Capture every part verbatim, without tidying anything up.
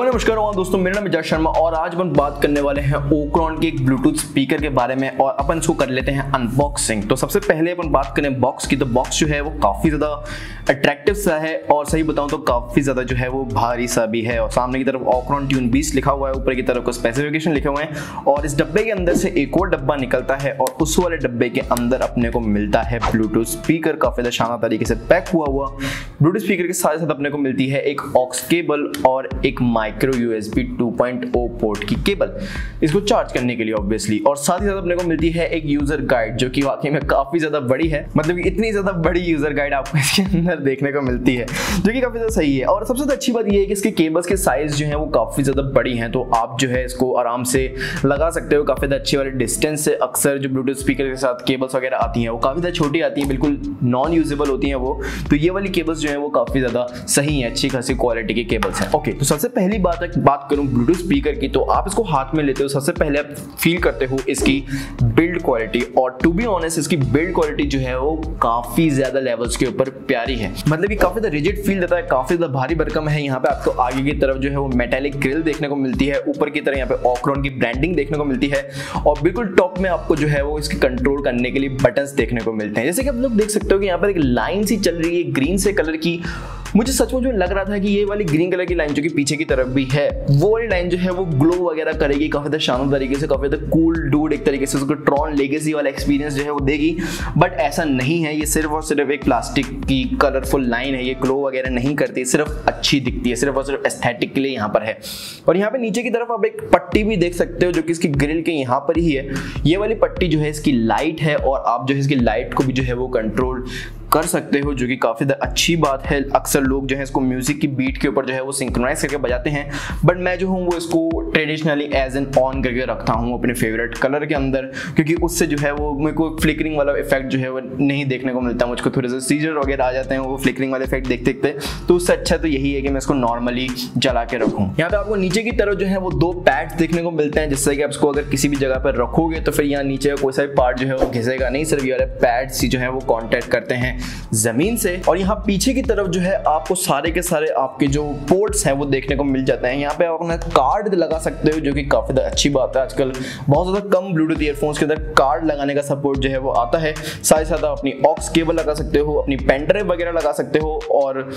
को नमस्कार दोस्तों, मेरा नाम जय शर्मा और आज हम बात करने वाले हैं ओक्रॉन के एक ब्लूटूथ स्पीकर के बारे में और अपन इसको कर लेते हैं अनबॉक्सिंग। तो सबसे पहले अपन बात करें बॉक्स की, तो बॉक्स जो है वो काफ़ी ज़्यादा अट्रैक्टिव सा है और सही बताऊं तो काफ़ी ज़्यादा जो है वो भारी सा भी है और सामने की तरफ ऑक्रॉन ट्यून बीस्ट लिखा हुआ है, ऊपर की तरफ को स्पेसिफिकेशन लिखे हुए हैं और इस डब्बे के अंदर से एक और डब्बा निकलता है और उस वाले डब्बे के अंदर अपने को मिलता है ब्लूटूथ स्पीकर, काफ़ी ज़्यादा शानदार तरीके से पैक हुआ हुआ ब्लूटूथ स्पीकर के साथ साथ अपने को मिलती है एक ऑक्स केबल और एक micro USB two point O port की केबल इसको चार्ज करने के लिए ऑब्वियसली, और साथ ही साथ अपने को मिलती है एक यूजर गाइड जो कि वाकई में काफी ज्यादा बड़ी है, मतलब इतनी ज्यादा बड़ी यूजर गाइड आपको इसके अंदर देखने को मिलती है जो कि काफी ज्यादा सही है। और सबसे अच्छी बात यह है कि इसके केबल्स के साइज जो है वो काफी ज्यादा बड़ी हैं, तो आप जो है इसको आराम से लगा सकते हो काफी अच्छे वाले डिस्टेंस से। अक्सर जो ब्लूटूथ स्पीकर के साथ केबल्स वगैरह आती हैं वो काफी ज्यादा छोटी आती हैं, बिल्कुल नॉन यूजेबल होती हैं वो, तो ये वाली केबल्स जो है वो काफी ज्यादा सही है, अच्छी खासी क्वालिटी की केबल्स हैं। ओके, तो सबसे पहली बात बात करूं ब्लूटूथ स्पीकर की, तो आप इसको हाथ में लेते हो सबसे पहले आप फील करते हो इसकी बिल्ड क्वालिटी, और टू बी ऑनेस्ट इसकी बिल्ड क्वालिटी जो है वो काफी ज्यादा लेवल्स के ऊपर प्यारी है, मतलब ये काफी ज्यादा रिजिड फील देता है, काफी ज्यादा भारी भरकम है। यहाँ पे आपको आगे की तरफ जो है वो मेटालिक ग्रिल देखने को मिलती है, ऊपर की तरफ यहाँ पे ऑक्रॉन की ब्रांडिंग देखने को मिलती है और बिल्कुल टॉप में आपको जो है वो इसके कंट्रोल करने के लिए बटन्स देखने को मिलते हैं। जैसे कि आप लोग देख सकते हो कि यहाँ पर एक लाइन सी चल रही है ग्रीन से कलर की, मुझे सचमुच में लग रहा था कि ये वाली ग्रीन कलर की लाइन जो कि पीछे की तरफ भी है वो वाली लाइन जो है वो ग्लो वगैरह करेगी, काफी ज्यादा शानदार तरीके से, काफी ज्यादा कूल डूड एक तरीके से उसको ट्रॉन लेगेसी वाला एक्सपीरियंस जो है वो देगी, बट ऐसा नहीं है। ये सिर्फ और सिर्फ एक प्लास्टिक की कलरफुल लाइन है, ये ग्लो वगैरह नहीं करती, सिर्फ अच्छी दिखती है, सिर्फ और सिर्फ एस्थेटिक के लिए यहाँ पर है। और यहाँ पे नीचे की तरफ आप एक पट्टी भी देख सकते हो जो कि इसकी ग्रिल के यहाँ पर ही है, ये वाली पट्टी जो है इसकी लाइट है और आप जो है इसकी लाइट को भी जो है वो कंट्रोल कर सकते हो जो कि काफी अच्छी बात है। अक्सर लोग जो है इसको म्यूजिक की बीट के ऊपर जो है वो सिंक्रोनाइज करके बजाते हैं, बट मैं जो हूँ वो इसको ट्रेडिशनली एज एन ऑन करके रखता हूँ अपने फेवरेट कलर के अंदर, क्योंकि उससे जो है वो मेरे को फ्लिकरिंग वाला इफेक्ट जो है वो नहीं देखने को मिलता, मुझको थोड़े से सीजर वगैरह आ जाते हैं वो फ्लिकरिंग वाले इफेक्ट देखते देखते, तो उससे अच्छा तो यही है कि मैं इसको नॉर्मली जला के रखूँ। यहाँ पे आपको नीचे की तरफ जो है वो दो पैड्स देखने को मिलते हैं जिससे कि आप इसको अगर किसी भी जगह पर रखोगे तो फिर यहाँ नीचे कोई सा भी पार्ट जो है वो घिसेगा नहीं, सिर्फ ये वाले पैड्स जो है वो कॉन्टैक्ट करते हैं जमीन से। और यहाँ पीछे की तरफ जो है आपको सारे के सारे आपके जो पोर्ट्स हैं वो देखने को मिल जाते हैं, यहाँ पे आप अपना कार्ड लगा सकते हो जो कि काफी अच्छी बात है, आजकल बहुत ज्यादा कम ब्लूटूथ ईयरफोन्स के अंदर कार्ड लगाने का सपोर्ट जो है वो आता है। साथ साथ आप अपनी ऑक्स केबल लगा सकते हो, अपनी पेन ड्राइव वगैरह लगा सकते हो और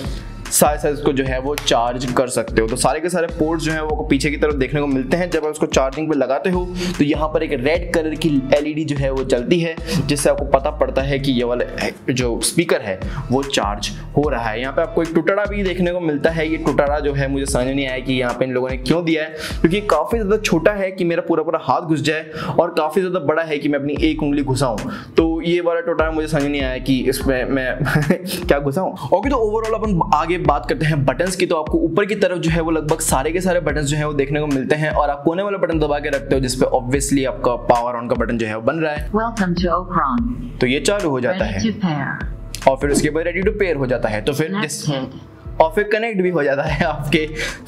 साथ साथ इसको जो है वो चार्ज कर सकते हो, तो सारे के सारे पोर्ट्स जो है वो पीछे की तरफ देखने को मिलते हैं। जब आप उसको चार्जिंग पे लगाते हो तो यहाँ पर एक रेड कलर की एलईडी जो है वो चलती है जिससे आपको पता पड़ता है कि ये वाला जो स्पीकर है वो चार्ज हो रहा है। यहाँ पे आपको एक टुटारा भी देखने को मिलता है, ये टुटारा जो है मुझे समझ नहीं आया कि यहाँ पे इन लोगों ने क्यों दिया है, क्योंकि तो काफ़ी ज़्यादा छोटा है कि मेरा पूरा पूरा हाथ घुस जाए और काफ़ी ज़्यादा बड़ा है कि मैं अपनी एक उंगली घुसाऊँ, तो ये वाला टुटारा मुझे समझ नहीं आया कि इसमें मैं क्या घुसाऊँ। ओके, तो ओवरऑल अपन आगे बात करते हैं बटन्स की, तो आपको ऊपर की तरफ जो है वो लगभग सारे के सारे बटन्स जो है वो देखने को मिलते हैं और आप कोने वाला बटन दबा के रखते हो जिसपे ऑब्वियसली आपका पावर ऑन का बटन जो है वो बन रहा है, वेलकम टू ओक्रॉन, तो ये चालू हो जाता है और फिर उसके बाद रेडी टू पेयर हो जाता है, तो फिर और फिर कनेक्ट भी हो जाता है आपके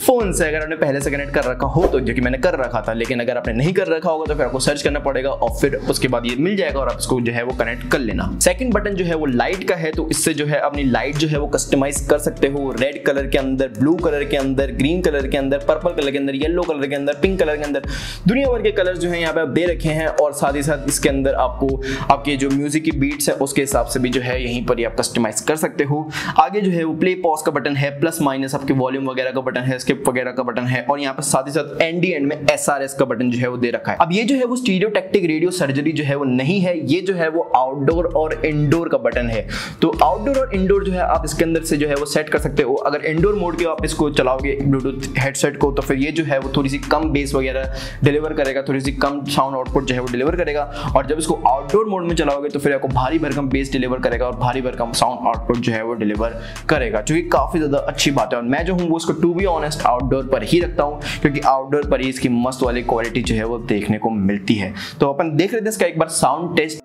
फ़ोन से अगर आपने पहले से कनेक्ट कर रखा हो, तो जो कि मैंने कर रखा था, लेकिन अगर आपने नहीं कर रखा होगा तो फिर आपको सर्च करना पड़ेगा और फिर उसके बाद ये मिल जाएगा और आप इसको जो है वो कनेक्ट कर लेना। सेकंड बटन जो है वो लाइट का है, तो इससे जो है अपनी लाइट जो है वो कस्टमाइज कर सकते हो, रेड कलर के अंदर, ब्लू कलर के अंदर, ग्रीन कलर के अंदर, पर्पल कलर के अंदर, येलो कलर के अंदर, पिंक कलर के अंदर, दुनिया भर के कलर जो है यहाँ पे आप दे रखे हैं और साथ ही साथ इसके अंदर आपको आपके जो म्यूजिक की बीट्स है उसके हिसाब से भी जो है यहीं पर आप कस्टमाइज कर सकते हो। आगे जो है वो प्ले पॉज का बटन है, प्लस माइनस आपके वॉल्यूम वगैरह का बटन है, स्किप वगैरह का बटन है और यहाँ पर साथ ही साथ एंडी एंड में एसआरएस का बटन जो है वो दे रखा है। अब ये जो है वो स्टीरियो टैक्टिक रेडियो सर्जरी जो है वो नहीं है, ये जो है वो आउटडोर और इंडोर का बटन है, तो आउटडोर और इंडोर जो है आप इसके अंदर से जो है वो सेट कर सकते हो। अगर इंडोर मोड के आप इसको चलाओगे ब्लूटूथ हेडसेट को तो फिर ये जो है वो थोड़ी सी कम बेस वगैरह डिलीवर करेगा, थोड़ी सी कम साउंड आउटपुट जो है वो डिलीवर करेगा, और जब इसको आउटडोर मोड में चलाओगे तो फिर आपको भारी भरकम बेस डिलीवर करेगा और भारी भरकम साउंड आउटपुट जो है वो डिलीवर करेगा, जो कि काफी ज्यादा अच्छी बात है। और मैं जो हूँ वो इसको टू बी ऑनेस्ट आउटडोर पर ही रखता हूँ क्योंकि आउटडोर पर ही इसकी मस्त वाली क्वालिटी जो है वो देखने को मिलती है। तो अपन देख लेते हैं इसका एक बार साउंड टेस्ट।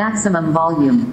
मैक्सिमम वॉल्यूम,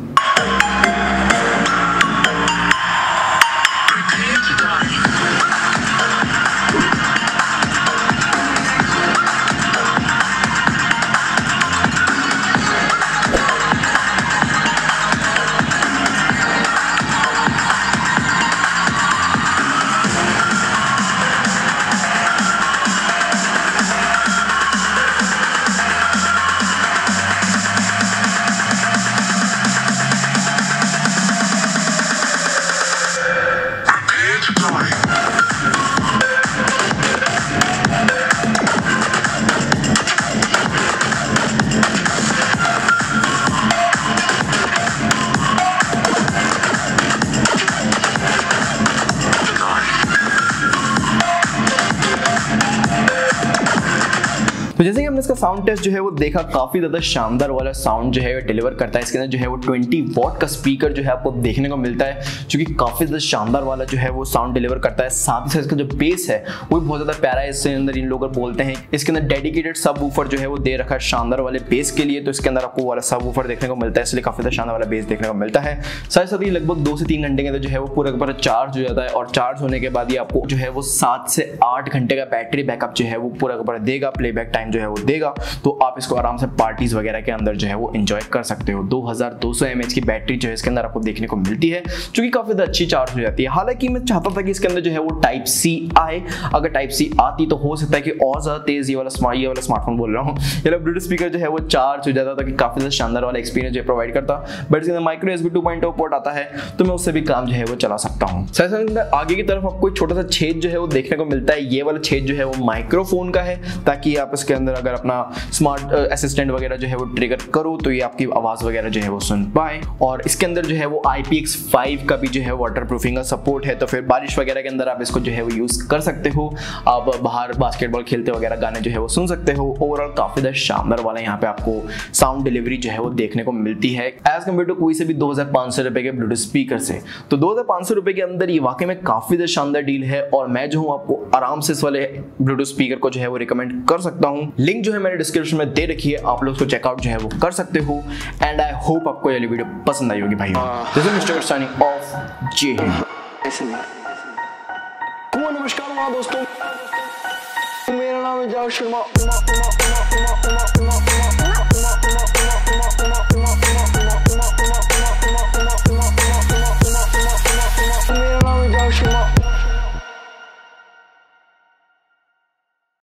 तो जैसे कि हमने इसका साउंड टेस्ट जो है वो देखा, काफी ज्यादा शानदार वाला साउंड जो है वो डिलीवर करता है। इसके अंदर जो है वो बीस वॉट का स्पीकर जो है आपको देखने को मिलता है, जो कि काफी ज्यादा शानदार वाला जो है वो साउंड डिलीवर करता है। साथ ही साथ इसका जो बेस है वो बहुत ज्यादा प्यारा है। इसके अंदर इन लोग बोलते हैं इसके अंदर डेडिकेटेड सब वूफर जो है वो दे रखा है शानदार वाले बेस के लिए, तो इसके अंदर आपको वाला सब वूफर देखने को मिलता है, इसलिए काफी ज्यादा शानदार वाला बेस देखने को मिलता है। साथ ही साथ ये लगभग दो से तीन घंटे के अंदर जो है वो पूरा पूरा चार्ज हो जाता है, और चार्ज होने के बाद ये आपको जो है वो सात से आठ घंटे का बैटरी बैकअप जो है वो पूरा पूरा देगा, प्लेबैक टाइम जो है वो देगा। तो आप इसको आराम से पार्टीज वगैरह के अंदर जो है वो एंजॉय कर सकते हो। दो हजार दो सौ एम एच की बैटरी जो है इसके अंदर आपको देखने को मिलती है, जो कि काफी अच्छी चार्ज हो जाती है। हालांकि मैं चाहता था कि इसके अंदर जो है वो टाइप सी आए, अगर टाइप सी आती तो हो सकता है कि और ज्यादा तेज ये वाला स्मार्ट ये वाला स्मार्टफोन बोल रहा हूँ ये वाला ब्लूटूथ स्पीकर जो है वो चार्ज हो जाता, ताकि काफी ज्यादा शानदार वाला एक्सपीरियंस जो है प्रोवाइड करता। बट इसके अंदर micro USB two point O port आता है, तो मैं उससे भी काम जो है वो चला सकता हूँ। सैमसंग आगे की तरफ आपको छोटा सा छेद जो है वो देखने को मिलता है, ये वाला छेद जो है वो माइक्रोफोन का है, ताकि आप इसके अंदर अगर अपना स्मार्ट असिस्टेंट वगैरह जो है वो ट्रिगर करो तो ये आपकी आवाज वगैरह जो है वो सुन पाए। और इसके अंदर जो है वो आई पी एक्स फाइव का भी जो है वाटरप्रूफिंग का सपोर्ट है, तो फिर बारिश वगैरह के अंदर आप इसको जो है वो यूज कर सकते हो। आप बाहर बास्केटबॉल खेलते वगैरह गाने जो है वो सुन सकते हो। ओवरऑल काफी ज्यादा शानदार वाला यहाँ पे आपको साउंड डिलीवरी जो है वो देखने को मिलती है, एज कम्पेयर टू कोई से भी दो हजार पांच सौ रुपए के ब्लूटूथ स्पीकर से। तो दो हजार पांच सौ रुपए के अंदर ये वाकई में काफी ज्यादा शानदार डील है, और मैं जो हूँ आपको आराम से इस वाले ब्लूटूथ स्पीकर को जो है वो रिकमेंड कर सकता हूँ। लिंक जो है मैंने डिस्क्रिप्शन में दे रखी है, आप लोग उसको चेकआउट जो है वो कर सकते हो। एंड आई होप आपको ये वीडियो पसंद आई होगी भाई। This is mister signing off. जय हिंद। नमस्कार वहाँ दोस्तों, मेरा नाम है जय शर्मा।